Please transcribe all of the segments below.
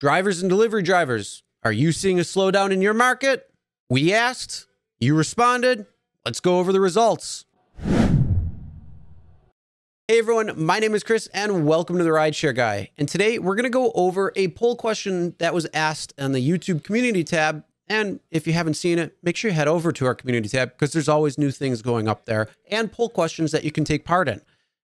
Drivers and delivery drivers, are you seeing a slowdown in your market? We asked, you responded. Let's go over the results. Hey everyone, my name is Chris and welcome to The Rideshare Guy. And today we're gonna go over a poll question that was asked on the YouTube community tab. And if you haven't seen it, make sure you head over to our community tab because there's always new things going up there and poll questions that you can take part in.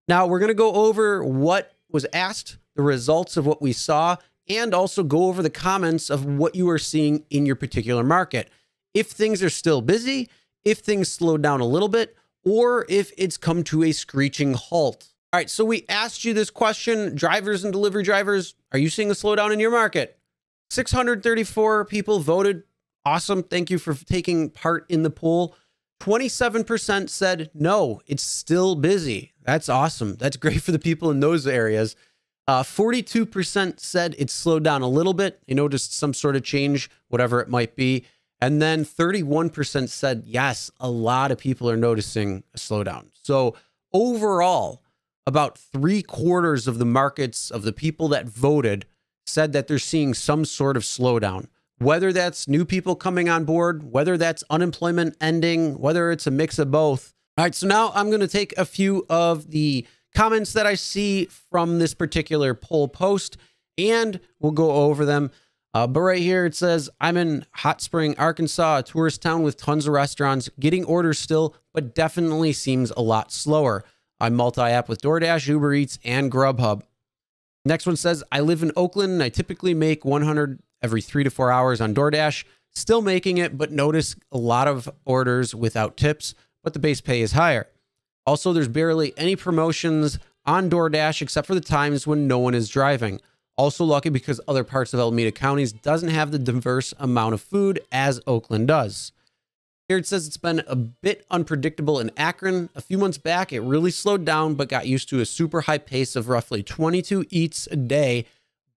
Now we're gonna go over what was asked, the results of what we saw, and also go over the comments of what you are seeing in your particular market. If things are still busy, if things slowed down a little bit, or if it's come to a screeching halt. All right, so we asked you this question, drivers and delivery drivers, are you seeing a slowdown in your market? 634 people voted. Awesome, thank you for taking part in the poll. 27% said, no, it's still busy. That's awesome, that's great for the people in those areas. 42% said it's slowed down a little bit. They noticed some sort of change, whatever it might be. And then 31% said, yes, a lot of people are noticing a slowdown. So overall, about 3/4 of the markets of the people that voted said that they're seeing some sort of slowdown, whether that's new people coming on board, whether that's unemployment ending, whether it's a mix of both. All right, so now I'm going to take a few of the comments that I see from this particular poll post, and we'll go over them. But right here it says, I'm in Hot Spring, Arkansas, a tourist town with tons of restaurants, getting orders still, but definitely seems a lot slower. I'm multi-app with DoorDash, Uber Eats, and Grubhub. Next one says, I live in Oakland and I typically make 100 every 3 to 4 hours on DoorDash. Still making it, but notice a lot of orders without tips, but the base pay is higher. Also, there's barely any promotions on DoorDash except for the times when no one is driving. Also lucky because other parts of Alameda counties doesn't have the diverse amount of food as Oakland does. Here it says it's been a bit unpredictable in Akron. A few months back, it really slowed down, but got used to a super high pace of roughly 22 eats a day,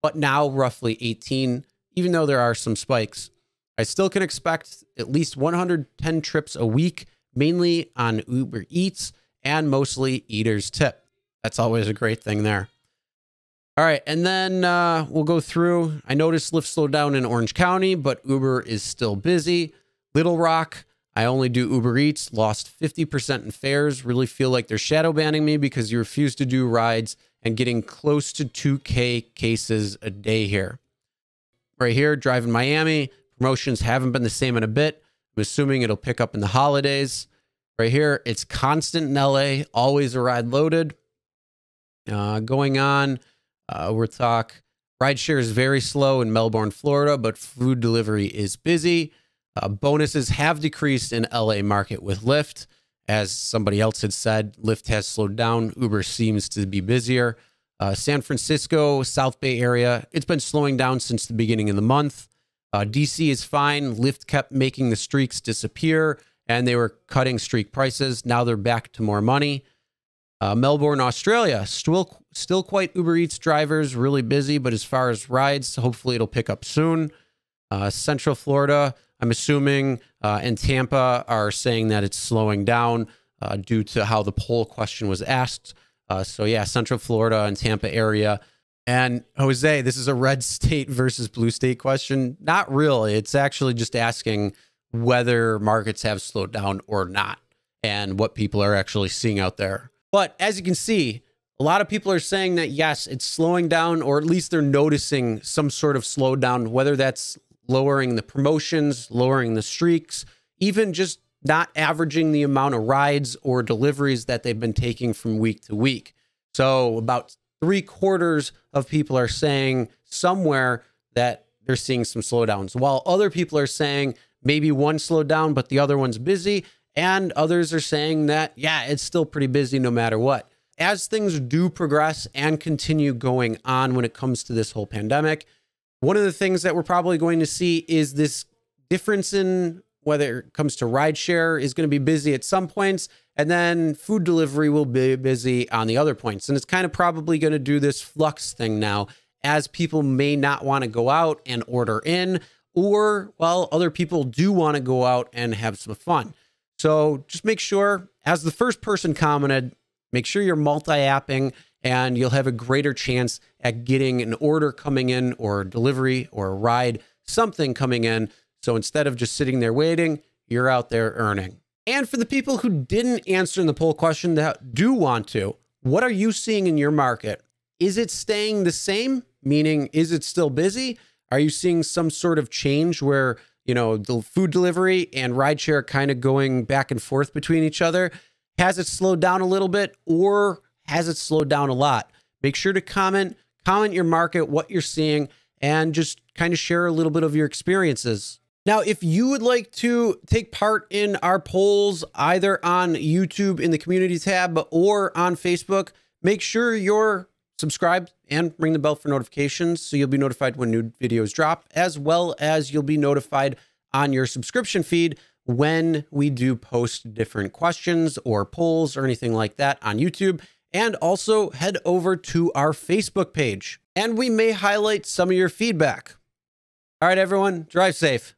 but now roughly 18, even though there are some spikes. I still can expect at least 110 trips a week, mainly on Uber Eats and mostly eaters tip. That's always a great thing there. All right, and then we'll go through. I noticed Lyft slowed down in Orange County, but Uber is still busy. Little Rock, I only do Uber Eats, lost 50% in fares, really feel like they're shadow banning me because you refuse to do rides and getting close to 2K cases a day here. Right here, driving Miami, promotions haven't been the same in a bit. I'm assuming it'll pick up in the holidays. Right here, it's constant in LA, always a ride loaded. Going on. We're talking rideshare is very slow in Melbourne, Florida, but food delivery is busy. Bonuses have decreased in LA market with Lyft. As somebody else had said, Lyft has slowed down. Uber seems to be busier. San Francisco, South Bay area, it's been slowing down since the beginning of the month. DC is fine. Lyft kept making the streaks disappear and they were cutting streak prices. Now they're back to more money. Melbourne, Australia, still quite Uber Eats drivers, really busy, but as far as rides, hopefully it'll pick up soon. Central Florida, I'm assuming, and Tampa are saying that it's slowing down due to how the poll question was asked. So yeah, Central Florida and Tampa area. And Jose, this is a red state versus blue state question. Not really. It's actually just asking whether markets have slowed down or not and what people are actually seeing out there. But as you can see, a lot of people are saying that, yes, it's slowing down, or at least they're noticing some sort of slowdown, whether that's lowering the promotions, lowering the streaks, even just not averaging the amount of rides or deliveries that they've been taking from week to week. So about 3/4 of people are saying somewhere that they're seeing some slowdowns, while other people are saying maybe one slowed down, but the other one's busy. And others are saying that, yeah, it's still pretty busy no matter what. As things do progress and continue going on when it comes to this whole pandemic, one of the things that we're probably going to see is this difference in whether it comes to rideshare is going to be busy at some points, and then food delivery will be busy on the other points. And it's kind of probably going to do this flux thing now, as people may not want to go out and order in, or while other people do want to go out and have some fun. So just make sure, as the first person commented, make sure you're multi-apping and you'll have a greater chance at getting an order coming in or a delivery or a ride, something coming in. So instead of just sitting there waiting, you're out there earning. And for the people who didn't answer in the poll question that do want to, what are you seeing in your market? Is it staying the same? Meaning, is it still busy? Are you seeing some sort of change where, you know, the food delivery and rideshare kind of going back and forth between each other? Has it slowed down a little bit, or has it slowed down a lot? Make sure to comment your market, what you're seeing, and just kind of share a little bit of your experiences. Now, if you would like to take part in our polls, either on YouTube in the community tab or on Facebook, make sure you're subscribed and ring the bell for notifications so you'll be notified when new videos drop, as well as you'll be notified on your subscription feed when we do post different questions or polls or anything like that on YouTube. And also head over to our Facebook page, and we may highlight some of your feedback. All right, everyone, drive safe.